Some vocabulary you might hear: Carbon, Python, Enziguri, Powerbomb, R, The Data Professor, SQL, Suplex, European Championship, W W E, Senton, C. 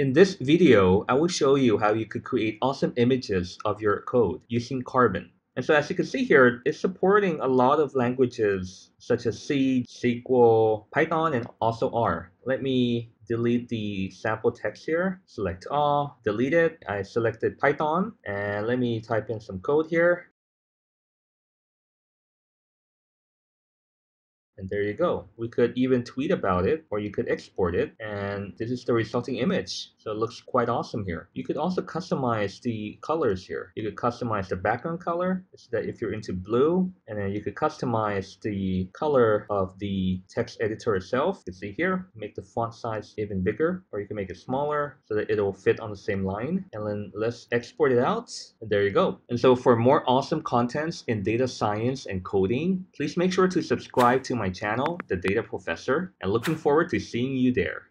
In this video, I will show you how you could create awesome images of your code using Carbon. And so as you can see here, it's supporting a lot of languages such as C, SQL, Python, and also R. Let me delete the sample text here, select all, delete it. I selected Python, and let me type in some code here. And there you go. We could even tweet about it, or you could export it. And this is the resulting image. So it looks quite awesome here. You could also customize the colors here. You could customize the background color so that if you're into blue, and then you could customize the color of the text editor itself. You can see here, make the font size even bigger, or you can make it smaller so that it'll fit on the same line. And then let's export it out. And there you go. And so for more awesome contents in data science and coding, please make sure to subscribe to my channel, The Data Professor, and looking forward to seeing you there.